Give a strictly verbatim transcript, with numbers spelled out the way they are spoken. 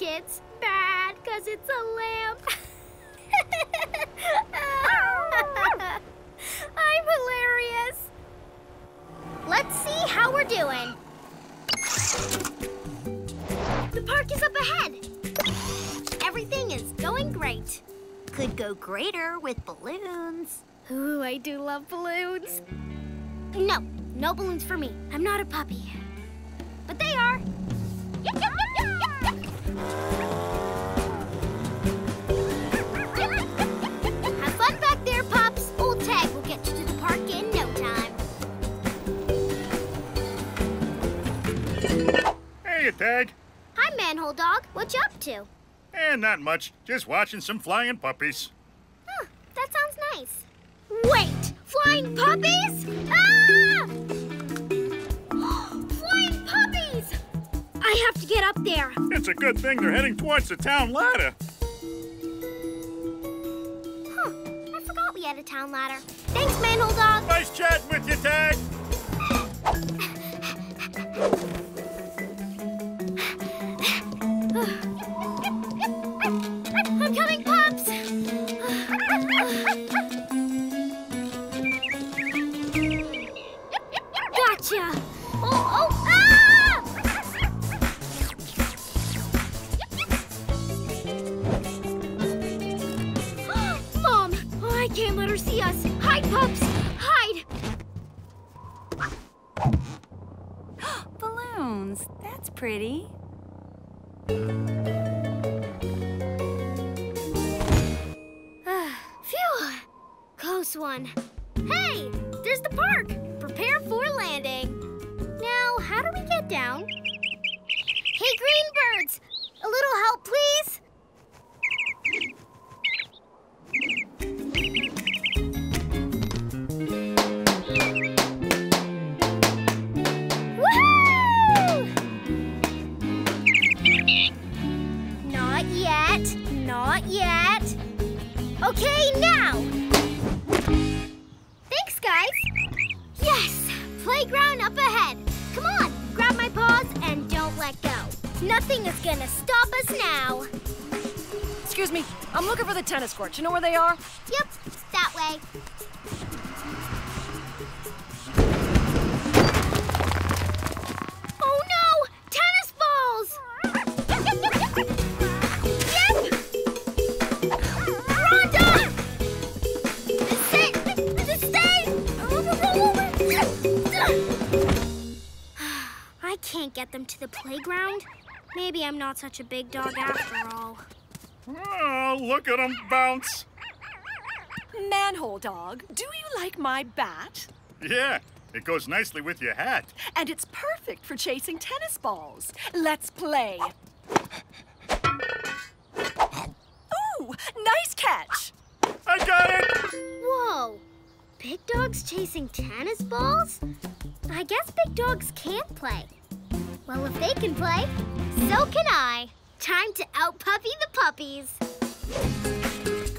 gets bad because it's a lamp. I'm hilarious. Let's see how we're doing. The park is up ahead. Everything is going great. Could go greater with balloons. Ooh, I do love balloons. No, no balloons for me. I'm not a puppy. But they are. Yip, yip, yip, yip, yip, yip. Have fun back there, Pops. Old Tag will get you to the park in no time. Hey, Tag. Hi, Manhole Dog. What you up to? Eh, not much. Just watching some flying puppies. Huh, that sounds nice. Wait! Flying puppies? Ah! Flying puppies! I have to get up there. It's a good thing they're heading towards the town ladder. Huh. I forgot we had a town ladder. Thanks, Manhole Dog. Nice chatting with you, Tag. I'm coming, Pops. Gotcha! Oh, oh, ah! Mom! Oh, I can't let her see us. Hide, Pups! Hide! Balloons. That's pretty. Phew! Close one. Hey! There's the park! Prepare for landing. Now, how do we get down? Hey, green birds! A little help, please? Woohoo! Not yet, not yet. Okay, now! Thanks, guys. Yes! Playground up ahead. Come on, grab my paws and don't let go. Nothing is gonna stop us now. Excuse me, I'm looking for the tennis courts. You know where they are? Yep, that way. Oh no! Tennis balls! Yep! Rhonda! Sit! Stay! I can't get them to the playground. Maybe I'm not such a big dog after all. Oh, look at them bounce. Manhole Dog, do you like my bat? Yeah, it goes nicely with your hat. And it's perfect for chasing tennis balls. Let's play. Ooh, nice catch. I got it. Whoa. Big dogs chasing tennis balls? I guess big dogs can't play. Well, if they can play, so can I. Time to out-puppy the puppies.